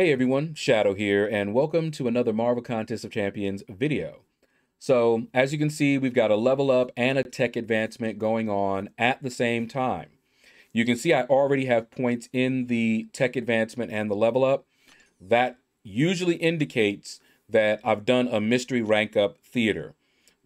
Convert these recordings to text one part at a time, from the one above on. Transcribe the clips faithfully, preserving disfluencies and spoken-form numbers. Hey everyone, Shadow here, and welcome to another Marvel Contest of Champions video. So, as you can see, we've got a level up and a tech advancement going on at the same time. You can see I already have points in the tech advancement and the level up. That usually indicates that I've done a mystery rank up theater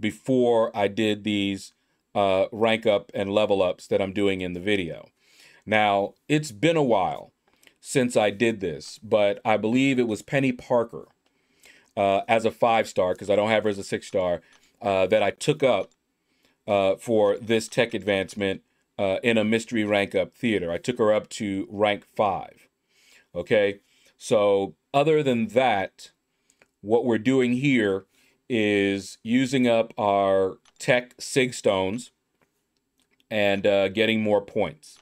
before I did these uh, rank up and level ups that I'm doing in the video. Now, it's been a while since I did this, but I believe it was Penny Parker uh, as a five-star, because I don't have her as a six-star, uh, that I took up uh, for this tech advancement uh, in a mystery rank-up theater. I took her up to rank five, okay? So other than that, what we're doing here is using up our tech sig stones and uh, getting more points.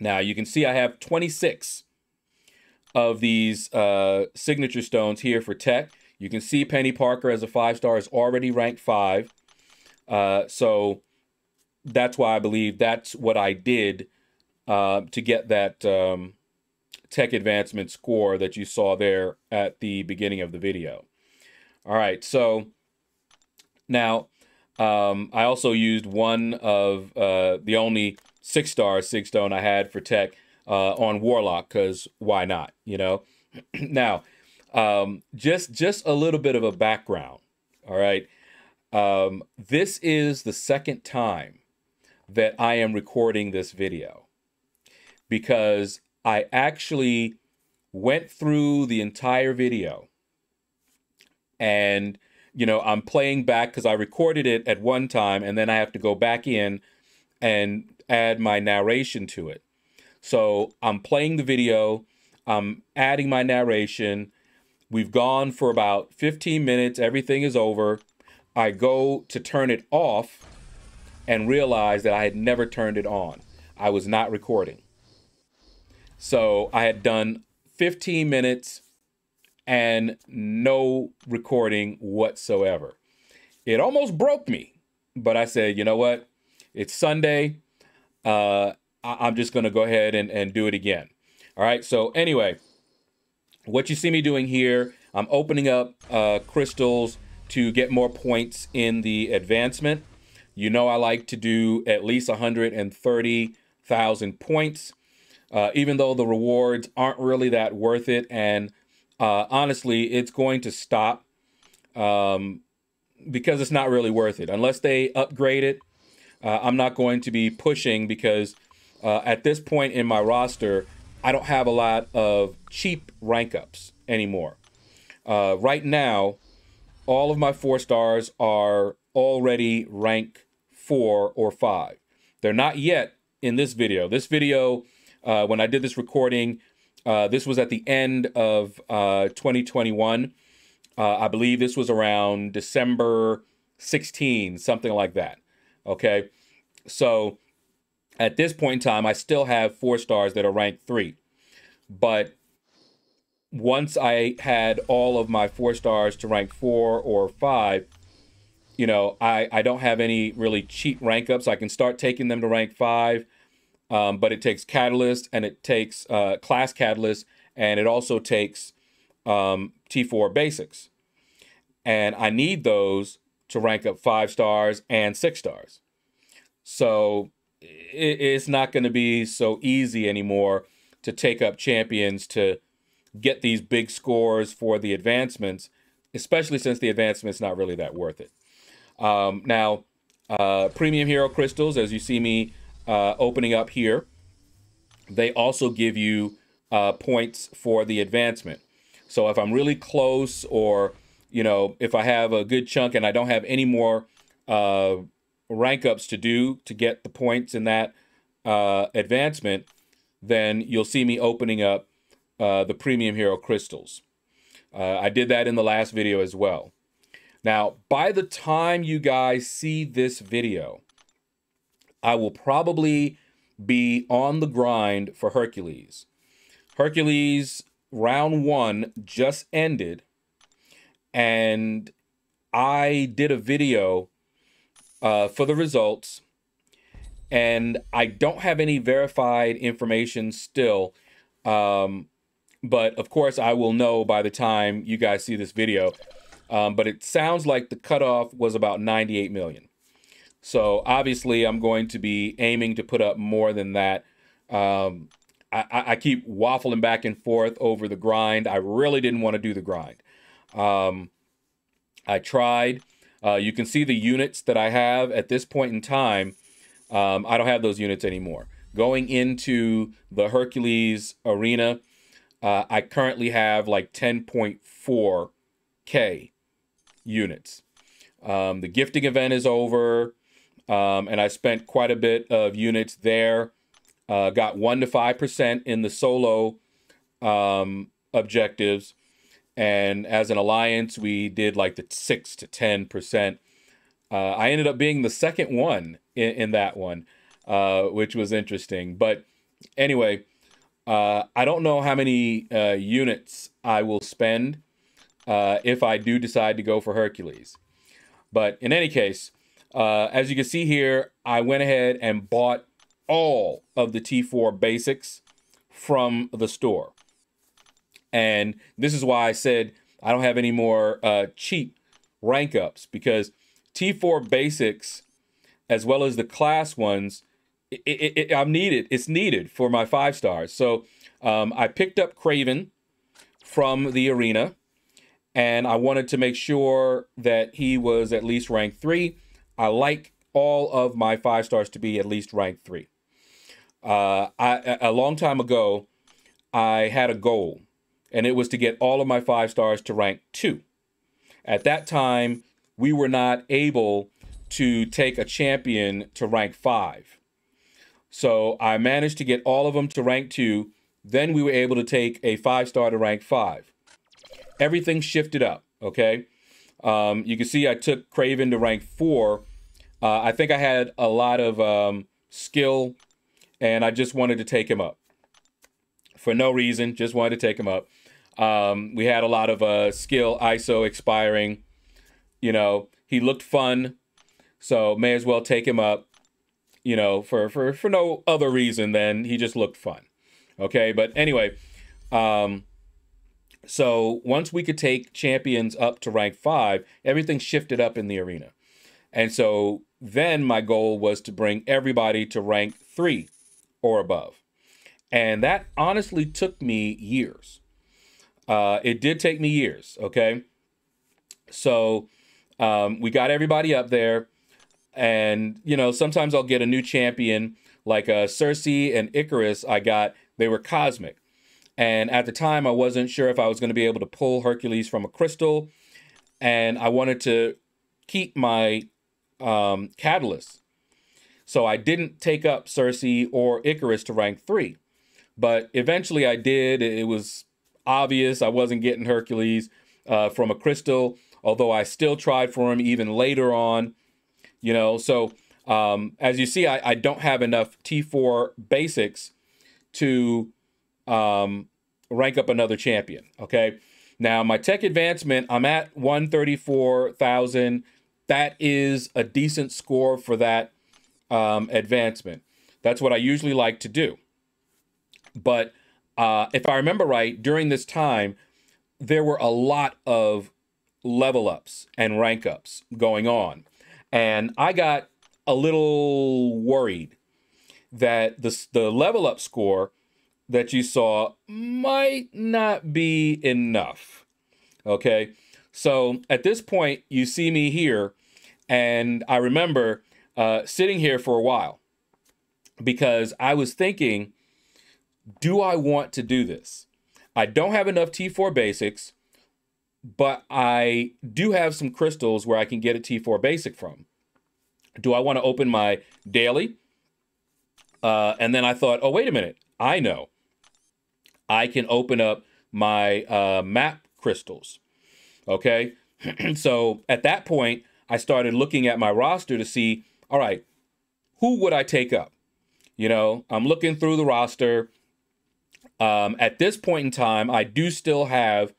Now, you can see I have twenty-six of these uh, signature stones here for tech. You can see Penny Parker as a five-star is already ranked five. Uh, so that's why I believe that's what I did uh, to get that um, tech advancement score that you saw there at the beginning of the video. All right, so now um, I also used one of uh, the only six star six stone I had for tech uh, on Warlock, because why not, you know? Now, um, just just a little bit of a background, all right? Um, this is the second time that I am recording this video, because I actually went through the entire video and, you know, I'm playing back because I recorded it at one time and then I have to go back in and add my narration to it. So I'm playing the video, I'm adding my narration. We've gone for about fifteen minutes, everything is over. I go to turn it off and realize that I had never turned it on. I was not recording. So I had done fifteen minutes and no recording whatsoever. It almost broke me, but I said, you know what? It's Sunday. Uh, I I'm just going to go ahead and, and do it again. All right. So anyway, what you see me doing here, I'm opening up uh, crystals to get more points in the advancement. You know, I like to do at least one hundred thirty thousand points, uh, even though the rewards aren't really that worth it. And uh, honestly, it's going to stop um, because it's not really worth it unless they upgrade it. Uh, I'm not going to be pushing because uh, at this point in my roster, I don't have a lot of cheap rank ups anymore. Uh, right now, all of my four stars are already rank four or five. They're not yet in this video. This video, uh, when I did this recording, uh, this was at the end of uh, twenty twenty-one. Uh, I believe this was around December sixteenth, something like that. Okay, so at this point in time, I still have four stars that are ranked three. But once I had all of my four stars to rank four or five, you know, I, I don't have any really cheap rank ups. I can start taking them to rank five, um, but it takes Catalyst and it takes uh, Class Catalyst, and it also takes um, T four Basics. And I need those to rank up five stars and six stars. So it's not going to be so easy anymore to take up champions to get these big scores for the advancements, especially since the advancement's not really that worth it. Um, now, uh, premium hero crystals, as you see me uh, opening up here, they also give you uh, points for the advancement. So if I'm really close, or you know, if I have a good chunk and I don't have any more uh, rank ups to do to get the points in that uh, advancement, then you'll see me opening up uh, the premium hero crystals. Uh, I did that in the last video as well. Now, by the time you guys see this video, I will probably be on the grind for Hercules. Hercules round one just ended. And I did a video uh, for the results, and I don't have any verified information still. Um, But of course I will know by the time you guys see this video. Um, but it sounds like the cutoff was about ninety-eight million. So obviously I'm going to be aiming to put up more than that. Um, I, I keep waffling back and forth over the grind. I really didn't want to do the grind. Um, I tried. Uh, you can see the units that I have at this point in time. Um, I don't have those units anymore. Going into the Hercules arena, uh, I currently have like ten point four K units. Um, the gifting event is over, um, and I spent quite a bit of units there. Uh, got one to five percent in the solo um, objectives. And as an alliance, we did like the six to ten percent. Uh, I ended up being the second one in, in that one, uh, which was interesting. But anyway, uh, I don't know how many uh, units I will spend uh, if I do decide to go for Hercules. But in any case, uh, as you can see here, I went ahead and bought all of the T four basics from the store. And this is why I said I don't have any more uh, cheap rank ups, because T four basics, as well as the class ones, it, it, it, I'm needed. It's needed for my five stars. So um, I picked up Craven from the arena, and I wanted to make sure that he was at least rank three. I like all of my five stars to be at least rank three. Uh, I, a long time ago, I had a goal, and it was to get all of my five stars to rank two. At that time, we were not able to take a champion to rank five. So I managed to get all of them to rank two. Then we were able to take a five star to rank five. Everything shifted up, okay? Um, you can see I took Craven to rank four. Uh, I think I had a lot of um, skill, and I just wanted to take him up. For no reason, just wanted to take him up. Um, we had a lot of uh, skill, I S O expiring. You know, he looked fun, so may as well take him up, you know, for, for, for no other reason than he just looked fun. Okay, but anyway, um, so once we could take champions up to rank five, everything shifted up in the arena. And so then my goal was to bring everybody to rank three or above. And that honestly took me years. Uh, it did take me years, okay? So um, we got everybody up there. And, you know, sometimes I'll get a new champion, like uh, Cersei and Icarus I got. They were cosmic. And at the time, I wasn't sure if I was going to be able to pull Hercules from a crystal. And I wanted to keep my um, catalyst. So I didn't take up Cersei or Icarus to rank three. But eventually I did. It was obvious I wasn't getting Hercules uh, from a crystal, although I still tried for him even later on. You know, so um, as you see, I, I don't have enough T four basics to um, rank up another champion, okay? Now, my tech advancement, I'm at one hundred thirty-four thousand. That is a decent score for that um, advancement. That's what I usually like to do. But uh, if I remember right, during this time, there were a lot of level ups and rank ups going on. And I got a little worried that the, the level up score that you saw might not be enough, okay? So at this point, you see me here, and I remember uh, sitting here for a while because I was thinking, do I want to do this? I don't have enough T four basics, but I do have some crystals where I can get a T four basic from. Do I want to open my daily? Uh, and then I thought, oh, wait a minute, I know. I can open up my uh, map crystals, okay? So at that point, I started looking at my roster to see, all right, who would I take up? You know, I'm looking through the roster. Um, at this point in time, I do still have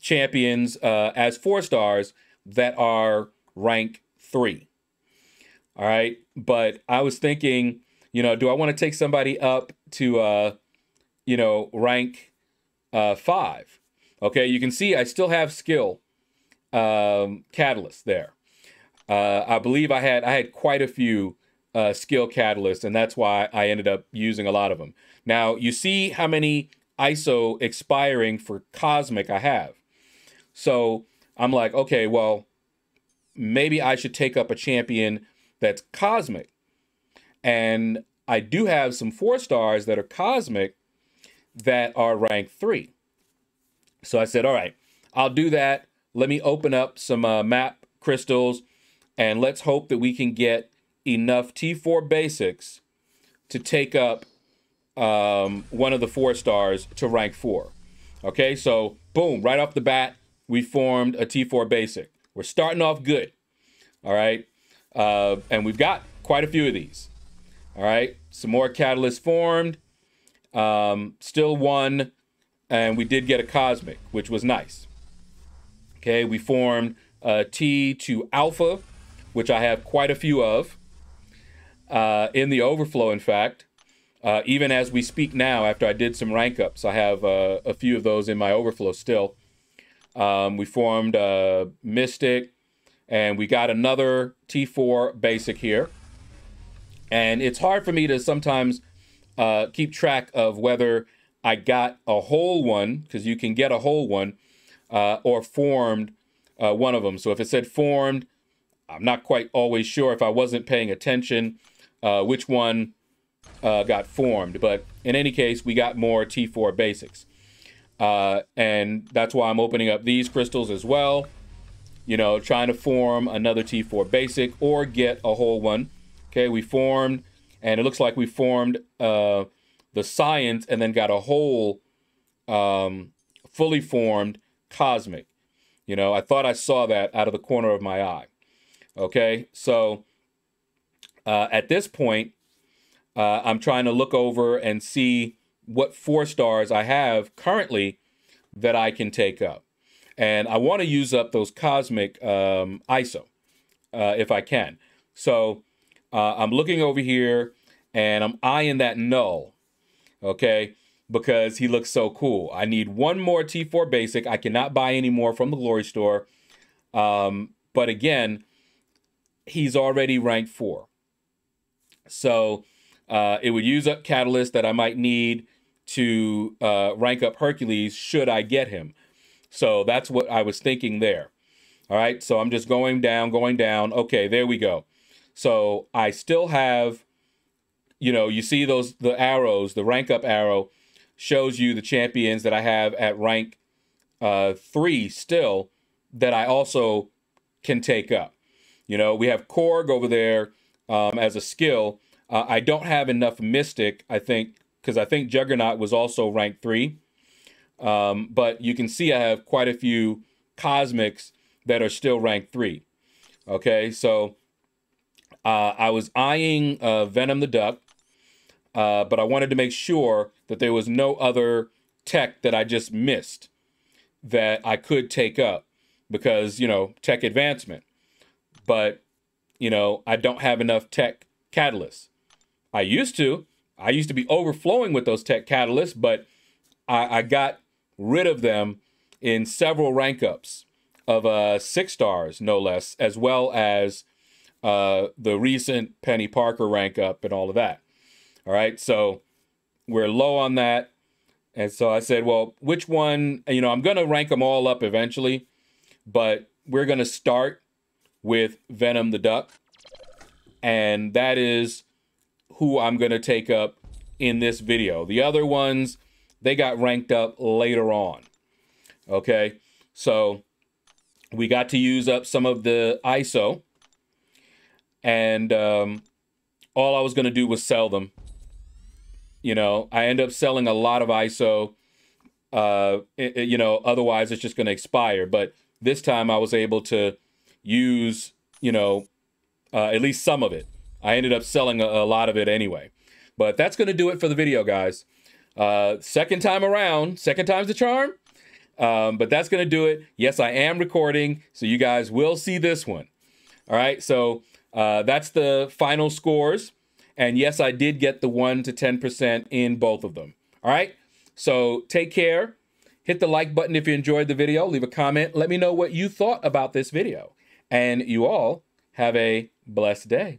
champions uh, as four stars that are rank three, all right? But I was thinking, you know, do I want to take somebody up to, uh, you know, rank uh, five. Okay, you can see I still have skill um, catalysts there. Uh, I believe I had I had quite a few uh, skill catalysts, and that's why I ended up using a lot of them. Now, you see how many I S O expiring for Cosmic I have. So I'm like, okay, well, maybe I should take up a champion that's Cosmic. And I do have some four stars that are Cosmic that are rank three. So I said, all right, I'll do that. Let me open up some uh, map crystals, and let's hope that we can get enough T four basics to take up um, one of the four stars to rank four. Okay, so boom, right off the bat, we formed a T four basic. We're starting off good, all right? Uh, and we've got quite a few of these, all right? Some more catalysts formed, um, still one, and we did get a Cosmic, which was nice. Okay, we formed a T two Alpha, which I have quite a few of, uh, in the overflow, in fact. Uh, even as we speak now, after I did some rank ups, I have uh, a few of those in my overflow still. Um, we formed a uh, Mystic, and we got another T four basic here. And it's hard for me to sometimes uh, keep track of whether I got a whole one, because you can get a whole one, uh, or formed uh, one of them. So if it said formed, I'm not quite always sure if I wasn't paying attention uh, which one uh, got formed. But in any case, we got more T four basics. Uh, and that's why I'm opening up these crystals as well, you know, trying to form another T four basic or get a whole one. Okay, we formed, and it looks like we formed uh, the science and then got a whole um, fully formed Cosmic. You know, I thought I saw that out of the corner of my eye. Okay, so uh, at this point, uh, I'm trying to look over and see what four stars I have currently that I can take up. And I want to use up those Cosmic um, I S O uh, if I can. So uh, I'm looking over here, and I'm eyeing that Null, okay, because he looks so cool. I need one more T four basic. I cannot buy any more from the glory store. Um, but again, he's already ranked four. So uh, it would use up catalyst that I might need to uh, rank up Hercules should I get him. So that's what I was thinking there. All right, so I'm just going down, going down. Okay, there we go. So I still have, you know, you see those, the arrows, the rank up arrow shows you the champions that I have at rank uh, three still that I also can take up. You know, we have Korg over there um, as a skill. Uh, I don't have enough Mystic, I think, because I think Juggernaut was also rank three. Um, but you can see I have quite a few Cosmics that are still rank three. Okay, so uh, I was eyeing uh, Venom the Duck, uh, but I wanted to make sure that there was no other tech that I just missed that I could take up because, you know, tech advancement. But, you know, I don't have enough tech catalysts. I used to. I used to be overflowing with those tech catalysts, but I, I got rid of them in several rank ups of uh, six stars, no less, as well as uh, the recent Penny Parker rank up and all of that. All right, so we're low on that. And so I said, well, which one, you know, I'm going to rank them all up eventually, but we're going to start with Venom the Duck. And that is who I'm going to take up in this video. The other ones, they got ranked up later on. Okay, so we got to use up some of the I S O, and um, all I was going to do was sell them. You know, I end up selling a lot of I S O. Uh, it, it, you know, otherwise it's just going to expire. But this time I was able to use, you know, uh, at least some of it. I ended up selling a, a lot of it anyway. But that's going to do it for the video, guys. Uh, second time around, second time's the charm. Um, but that's going to do it. Yes, I am recording, so you guys will see this one. All right, so uh, that's the final scores. And yes, I did get the one to ten percent in both of them. All right, so take care. Hit the like button if you enjoyed the video. Leave a comment. Let me know what you thought about this video. And you all have a blessed day.